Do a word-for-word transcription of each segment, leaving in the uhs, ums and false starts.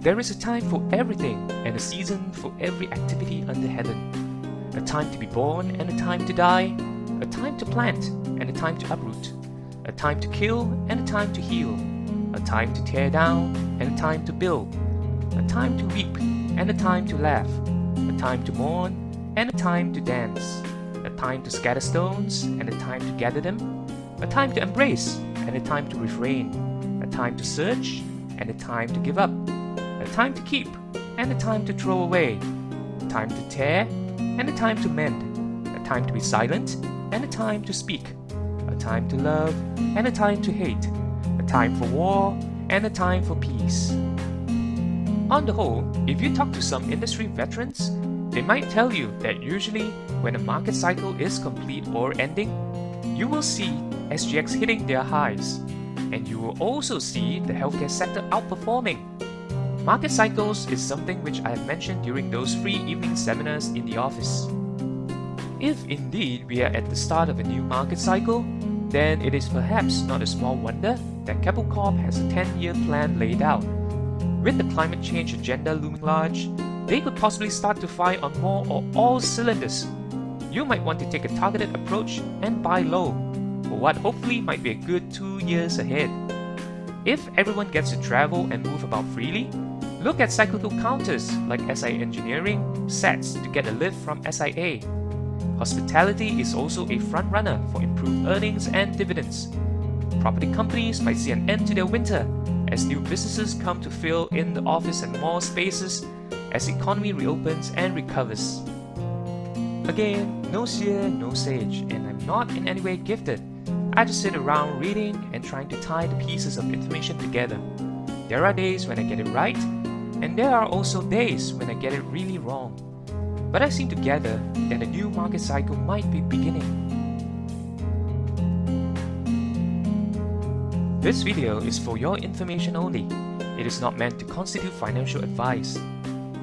There is a time for everything and a season for every activity under heaven. A time to be born and a time to die. A time to plant and a time to uproot. A time to kill and a time to heal. A time to tear down and a time to build. A time to weep and a time to laugh. A time to mourn and a time to dance. A time to scatter stones and a time to gather them. A time to embrace and a time to refrain. A time to search and a time to give up. A time to keep and a time to throw away. A time to tear and a time to mend. A time to be silent and a time to speak. A time to love and a time to hate. A time for war and a time for peace. On the whole, if you talk to some industry veterans, they might tell you that usually when a market cycle is complete or ending, you will see S G X hitting their highs, and you will also see the healthcare sector outperforming. Market cycles is something which I have mentioned during those free evening seminars in the office. If indeed we are at the start of a new market cycle, then it is perhaps not a small wonder that Keppel Corp has a ten-year plan laid out. With the climate change agenda looming large, they could possibly start to fire on more or all cylinders. You might want to take a targeted approach and buy low, for what hopefully might be a good two years ahead. If everyone gets to travel and move about freely, look at cyclical counters like S I A Engineering, S A T S to get a lift from S I A. Hospitality is also a frontrunner for improved earnings and dividends. Property companies might see an end to their winter, as new businesses come to fill in the office and more spaces as the economy reopens and recovers. Again, no seer, no sage, and I'm not in any way gifted. I just sit around reading and trying to tie the pieces of information together. There are days when I get it right, and there are also days when I get it really wrong. But I seem to gather that a new market cycle might be beginning. This video is for your information only. It is not meant to constitute financial advice.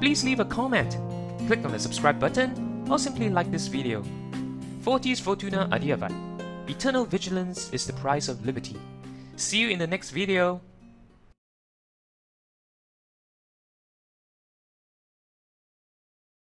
Please leave a comment, click on the subscribe button, or simply like this video. Fortis Fortuna adiuvat. Eternal vigilance is the price of liberty. See you in the next video.